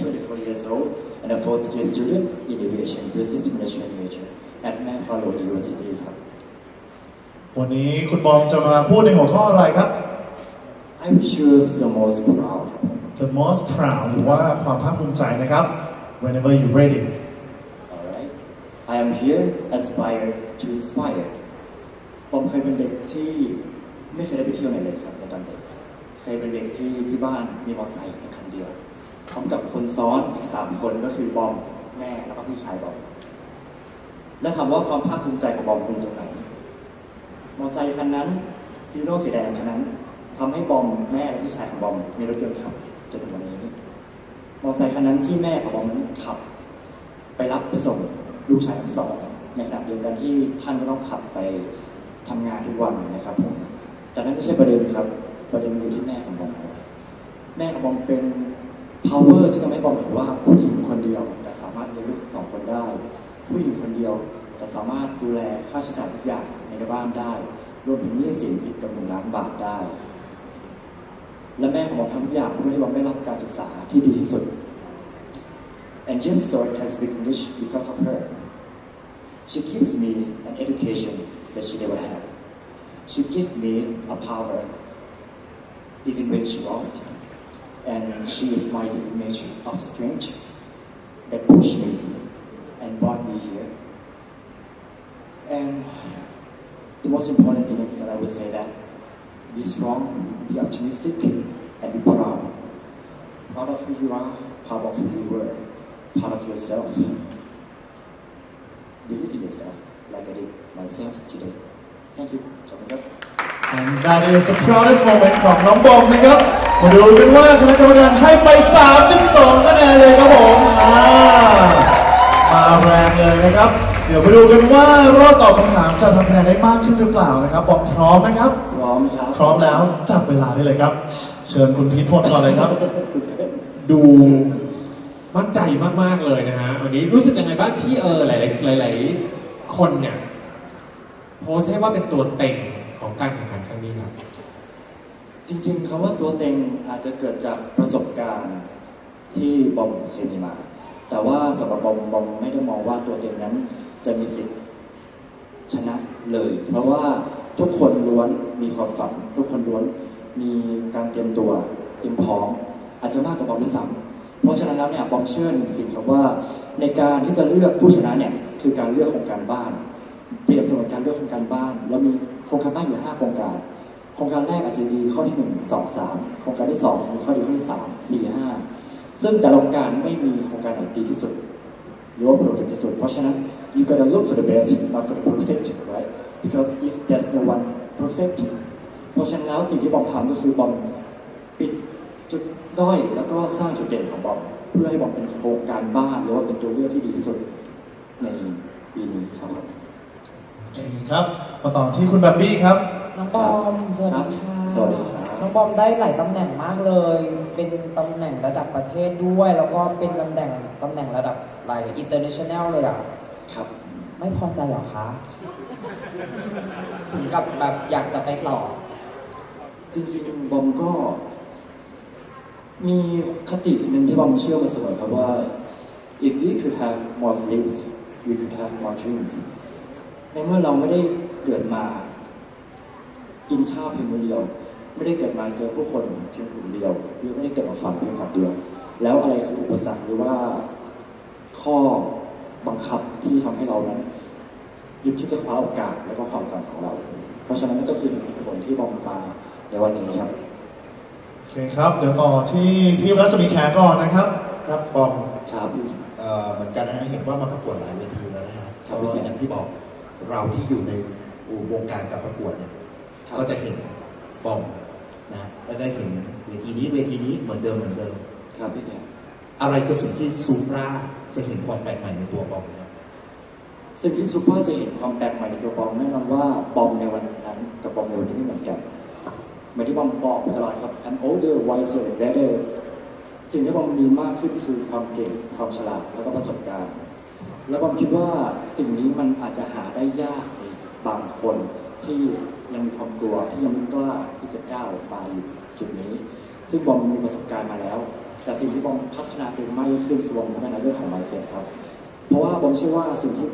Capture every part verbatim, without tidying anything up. twenty-four years old and a fourth year student in aviation business management major at Macquarie University ครับวันนี้คุณบอมจะมาพูดในหัวข้ออะไรครับ I choose the most proud the most proud หรือว่าความภาคภูมิใจนะครับ whenever you ready all right I am here aspire to inspire ผมเคยเป็นเด็กที่ไม่เคยได้ไปเที่ยวไหนเลยครับในตอนเด็กเคยเป็นเด็กที่ที่บ้านมีมอเตอร์ไซค์แค่คันเดียวพร้อมกับคนซ้อนอีกสามคนก็คือบอมแม่แล้วก็พี่ชายบอมและถามว่าความภาคภูมิใจของบอมเป็นตรงไหนมอเตอร์ไซค์คันนั้นฟีโน่สีแดงคันนั้นทำให้บอมแม่และพี่ชายของบอมมีรถยนต์ขับจนถึงวันนี้มอเตอร์ไซค์คันนั้นที่แม่ของบอมนั้นขับไปรับไปส่งลูกชายทั้งสองในขณะเดียวกันที่ท่านก็ต้องขับไปทำงานทุกวันนะครับผมแต่นั้นไม่ใช่ประเด็นครับประเด็นอยู่ที่แม่ของบอมแม่ของบอมเป็น power ที่ทำให้บอมเห็นว่าผู้หญิงคนเดียวแต่สามารถเลี้ยงลูกสองคนได้ผู้หญิงคนเดียวแต่สามารถดูแลค่าใช้จ่ายทุกอย่างในบ้านได้รวมถึงหนี้สินอีกจำนวนล้านบาทได้และแม่ของบอมทำทุกอย่างเพื่อให้บอมได้รับการศึกษาที่ดีที่สุด and just so I can speak English because of her she gives me an education that she never had she gives me a power even when she lost, and she is my image of strength that pushed me and brought me here. And the most important thing is that I would say that be strong, be optimistic, and be proud. Proud of who you are, proud of who you were, proud of yourself. Believe in yourself, like I did myself today. Thank you. And that is the proudest moment ของน้องบอมนะครับมาดูกันว่าคณะกรรมการให้ไปสามสิบสองคะแนนเลยครับผมมาแรงเลยนะครับเดี๋ยวมาดูกันว่ารอบตอบคำถามจะทำคะแนนได้มากขึ้นหรือเปล่านะครับบอมพร้อมนะครับพร้อมครับพร้อมแล้วจับเวลาได้เลยครับเชิญคุณพีทพลก่อนเลยครับดูมั่นใจมากๆเลยนะฮะวันนี้รู้สึกยังไงบ้างที่เออหลายๆคนเนี่ยโพสให้ว่าเป็นตัวเต็งของการแข่งขันครั้งนี้ครับจริงๆคำว่าตัวเต็งอาจจะเกิดจากประสบการณ์ที่บอมเคยมีมาแต่ว่าสำหรับบอมบอมไม่ได้มองว่าตัวเต็งนั้นจะมีสิทธิ์ชนะเลยเพราะว่าทุกคนล้วนมีความฝันทุกคนล้วนมีการเตรียมตัวเตรียมพร้อมอาจจะมากกว่าบอมด้วยซ้ำเพราะฉะนั้นแล้วเนี่ยบอมเชื่อสิ่งคำว่าในการที่จะเลือกผู้ชนะเนี่ยคือการเลือกของการบ้านเปรียบเสมือนการเลือกโครงการบ้านแล้วมีโครงการบ้านอยู่ห้าโครงการโครงการแรกอาจจะดีข้อที่หนึ่ง สอง สามโครงการที่สองมีข้อดีข้อที่สาม สี่ ห้าซึ่งแต่ละโครงการไม่มีโครงการไหนดีที่สุดหรือว่าเพอร์เฟคที่สุดเพราะฉะนั้น you gotta look for the best not for the perfect right because if there's no one perfect เพราะฉะนั้นแล้วสิ่งที่บอมทำก็คือบอมปิดจุดด้อยแล้วก็สร้างจุดเด่นของบอมเพื่อให้บอมเป็นโครงการบ้านหรือว่าเป็นตัวเลือกที่ดีที่สุดในปีนี้ครับครับมาต่อที่คุณบับบี้ครับน้องบอมสวัสดีค่ะน้องบอมได้หลายตำแหน่งมากเลยเป็นตำแหน่งระดับประเทศด้วยแล้วก็เป็นตำแหน่งตำแหน่งระดับหลาย international เลยอ่ะครับไม่พอใจหรอคะถึงกับแบบอยากจะไปต่อจริงๆบอมก็มีคติหนึ่งที่บอมเชื่อมาเสมอครับว่า if we could have more sleeps we could have more dreamsในเมื่อเราไม่ได้เกิดมากินข้าวเพียงคนเดียวไม่ได้เกิดมาเจอผู้คนเพียงคนเดียวหรือไม่ได้เกิดมาฝันเพียงฝันเดียวแล้วอะไรคืออุปสรรคหรือว่าข้อบังคับที่ทำให้เรานั้นหยุดที่จะคว้าโอกาสและก็ความฝันของเราเพราะฉะนั้นก็คือผลที่บอมมาในวันนี้ครับโอเคครับเดี๋ยวต่อที่พี่รัศมีแขกก่อนนะครับครับบอมครับเหมือนกันนะเห็นว่ามาประกวดหลายเวทีแล้วนะครับวิธีนั้นที่บอกเราที่อยู่ในวงการการประกวดเนี่ยก็จะเห็นบอมนะและได้เห็นเวทีนี้เวทีนี้เหมือนเดิมเหมือนเดิมครับพี่เนี่ยอะไรคือสิ่งที่ซูปราจะเห็นความแปลกใหม่ในตัวบอมเนี่ยสิ่งที่ซูปราจะเห็นความแปลกใหม่ในตัวบอมแน่นอนว่าบอมในวันนั้นกับบอมในวันนี้ไม่เหมือนกันเหมือนที่บอมบอกตลอดครับ I'm older wiser better สิ่งที่บอมมีมากขึ้นคือความเก่งความฉลาดแล้วก็ประสบการณ์แล้วบอมคิดว่าสิ่งนี้มันอาจจะหาได้ยากในบางคนที่ยังมีความกลัวที่ยังไม่กล้าที่จะก้าวไปจุดนี้ซึ่งบอมมีประสบการณ์มาแล้ว แต่สิ่งที่บอมพัฒนาตัวเองมากขึ้นคือบอมพัฒนาเรื่องของ mindset ครับเพราะว่าบอมเชื่อว่าสิ่งที่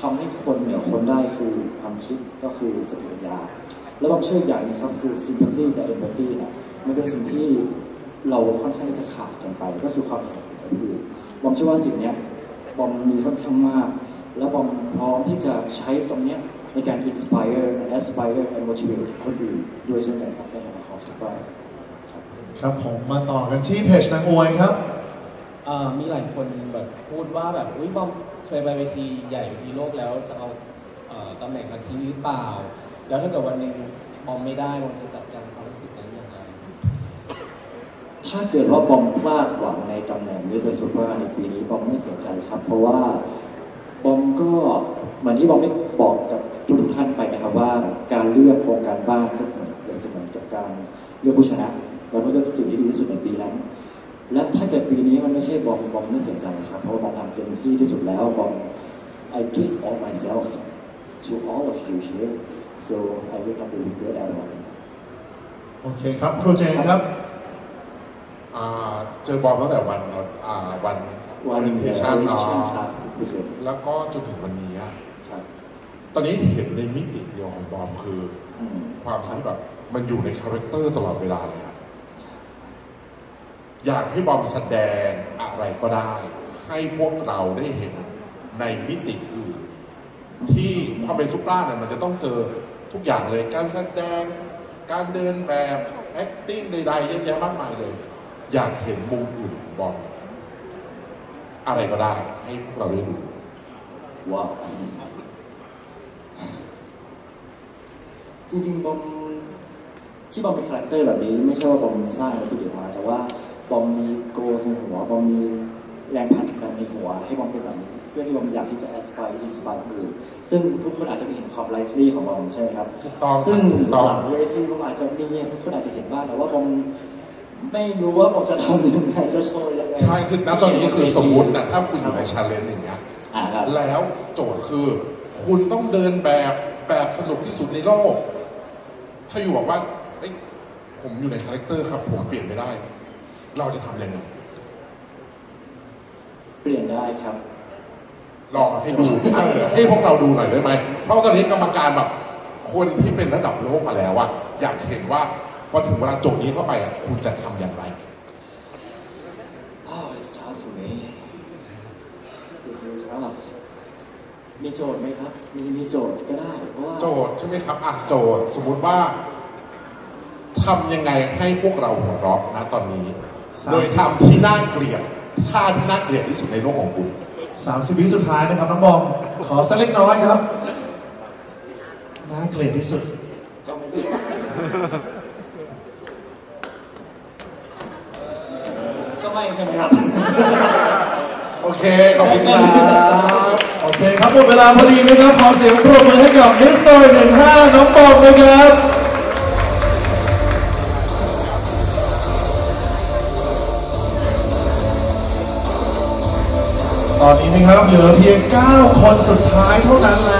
ทำให้คนเนี่ยคนได้คือความคิดก็คือสติปัญญาและบอมเชื่ออย่างนึงครับคือ sympathy กับ empathy เนี่ยมันเป็นสิ่งที่เราค่อนข้างที่จะขาดกันไปก็คือความเห็นใจผู้อื่นบอมเชื่อว่าสิ่งเนี้ยบอมมีค่อนข้างมากและบอมพร้อมที่จะใช้ตรงเนี้ยในการ inspire and aspire and motivate คนอื่นด้วยเช่นกันครับในฐานะคอสก็ครับผมมาต่อกันที่เพจนางอวยครับมีหลายคนแบบพูดว่าแบบอุ้ยบอมเคยไปเวทีใหญ่เวทีโลกแล้วจะเอาตำแหน่งมาทิ้งหรือเปล่าแล้วถ้าเกิดวันหนึ่งบอมไม่ได้บอมจะจัดการความรู้สึกนั้นอย่างไรถ้าเกิดว่าบอมพลาดหวังในตำแหน่งมิสเตอร์ซูเปอร์ในปีนี้บอมไม่เสียใจครับเพราะว่าบอมก็เหมือนที่บอมได้บอกกับทุกท่านไปนะครับว่าการเลือกโครงการบ้านก็เหมือนเป็นเสมือนกับการเลือกผู้ชนะเราก็เลือกสิ่งที่ดีที่สุดในปีนั้นและถ้าเกิดปีนี้มันไม่ใช่บอมบอมไม่เสียใจครับเพราะบอมทำเต็มที่ที่สุดแล้วบอม I give all myself to all of you here so I will not be regret at all โอเคครับโปรเจกต์ครับเจอบอมตั้งแต่วันวันวันอินเทชั่นแล้วก็จนถึงวันนี้ตอนนี้เห็นในมิติเดียวของบอมคือความที่แบบมันอยู่ในคาแรคเตอร์ตลอดเวลาเลยครับอยากให้บอมแสดงอะไรก็ได้ให้พวกเราได้เห็นในมิติอื่นที่ความเป็นซุปตาร์เนี่ยมันจะต้องเจอทุกอย่างเลยการแสดงการเดินแบบ acting ใดๆเยอะแยะมากมายเลยอยากเห็นมุมอื่นของบอมอะไรก็ได้ให้พวกเราได้ดูว้าวจริงๆบอมที่บอมมีคาแรคเตอร์แบบนี้ไม่ใช่ว่าบอมสร้างอะไรตัวเดียวมาแต่ว่าบอมมีโกลในหัวบอมมีแรงผลักดันในหัวให้บอมเป็นแบบนี้เพื่อที่บอมอยากที่จะแอสไพร์อินสปายคนอื่นซึ่งทุกคนอาจจะไม่เห็นความไลฟ์ลี่ของบอมใช่ไหมครับซึ่งหลังเวทีบอมอาจจะมีทุกคนอาจจะเห็นบ้างแต่ว่าบอมไม่รู้ว่าบอมจะทำยังไงจะโชว์ยังไงใช่คือณตอนนี้คือสมมตินะถ้าคุณอยู่ในชาเลนจ์อย่างเงี้ยแล้วโจทย์คือคุณต้องเดินแบบแบบสนุกที่สุดในโลกถ้าอยู่บอกว่าผมอยู่ในคาแรคเตอร์ครับผมเปลี่ยนไม่ได้เราจะทำยังไงเปลี่ยนได้ครับลองให้ดูให้พวกเราดูหน่อยได้ไหมเพราะตอนนี้กรรมการแบบคนที่เป็นระดับโลกมาแล้วอะอยากเห็นว่าพอถึงเวลาโจทย์นี้เข้าไปอะคุณจะทำอย่างไร Oh it's tough for me it's really tough มีโจทย์ไหมครับมีมีโจทย์ก็ได้เพราะว่าโจทย์ใช่ไหมครับอ่ะโจทย์สมมติว่าทำยังไงให้พวกเราหัวเราะนะตอนนี้โดยทำที่น่าเกลียดท่าที่น่าเกลียดที่สุดในโลกของคุณสามสิบวิสุดท้ายนะครับน้องบอมขอสักเล็กน้อยครับน่าเกลียดที่สุดก็ไม่ใช่ไหมครับโอเคขอบคุณครับโอเคครับหมดเวลาพอดีนะครับขอเสียงปรบมือให้กับมิสเตอร์หนึ่งห้าน้องบอมนะครับตอนนี้นะครับเหลือเพียงเก้าคนสุดท้ายเท่านั้น